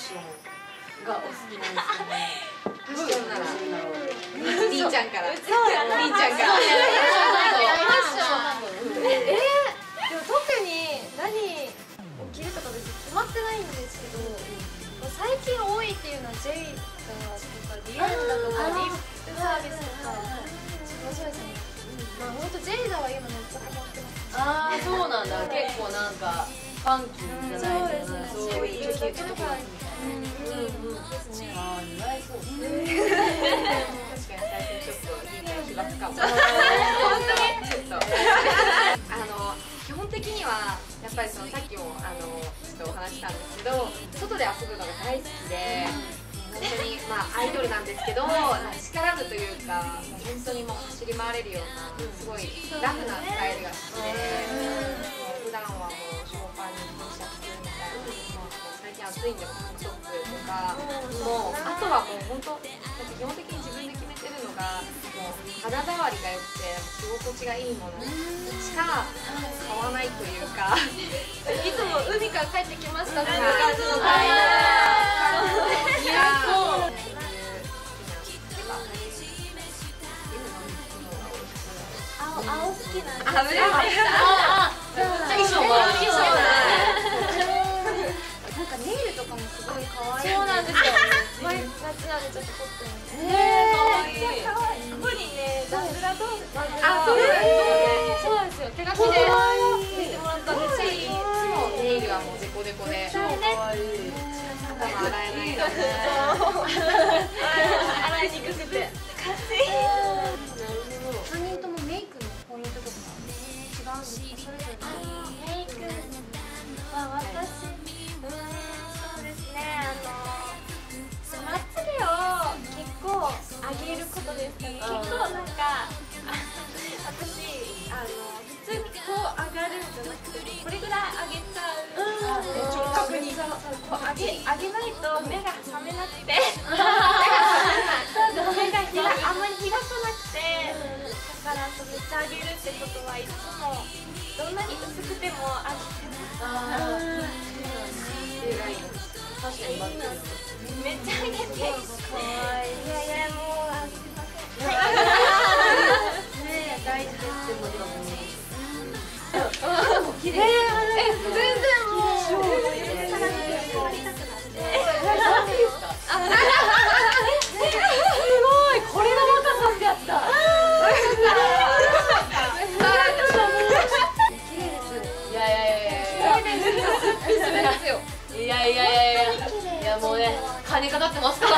ションがお好きなんですけど、どうしてなんだろう。りーちゃんから。りーちゃんから。でも特に何を着るとか別に決まってないんですけど、最近多いっていうのは J とか DM だとかリップサービスとか。面白いですね。まあ本当ジェイダは今めっちゃハマってます。ああそうなんだ。結構なんかファンキーじゃないですか。そういうキュートとか。ですね。ああ似合いそう。確かに最近ちょっといい感じがつかも。本当にちょっと。基本的にはやっぱりそのさっきもちょっとお話したんですけど、外で遊ぶのが大好きで。本当にまあアイドルなんですけど、力ずというか本当にもう走り回れるようなすごいラフなスタイルが好きで、普段はもうショーパンに T シャツみたいな、最近暑いんでもタンクトップとか、もうあとはもう本当基本的に自分で決めてるのがもう肌触りが良くて着心地がいいものしか買わないというか、いつも海から帰ってきましたっていう感じのタイル。好きなんです。あ、そうなんだ。衣装もある。そうなんだ。なんかネイルとかもすごい可愛い。そうなんですよ。毎日なんでちょっと凝ってる。ねえ、可愛い。ここにね、ダブラドール。あ、そうです。そうですよ。手書きで。見てもらったんです。いつもネイルはもうデコデコで。超可愛い。頭洗えないからね。洗いにくくて。かっこいい。上げないと目が覚めなくて、目があんまり開かなくて、だからめっちゃ上げるってことはいつもどんなに薄くても上げてない。確かにめっちゃ上げて、いやいやもう上げてません。ねえ大事ですってことだもんね。綺麗。全然もう。いやもうね金かかってますから。